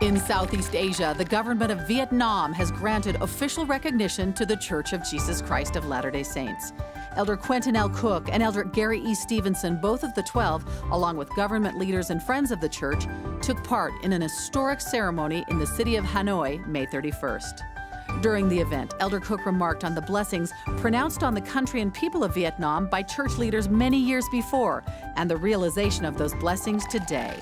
In Southeast Asia, the government of Vietnam has granted official recognition to The Church of Jesus Christ of Latter-day Saints. Elder Quentin L. Cook and Elder Gary E. Stevenson, both of the 12, along with government leaders and friends of the church, took part in an historic ceremony in the city of Hanoi, May 31st. During the event, Elder Cook remarked on the blessings pronounced on the country and people of Vietnam by church leaders many years before, and the realization of those blessings today.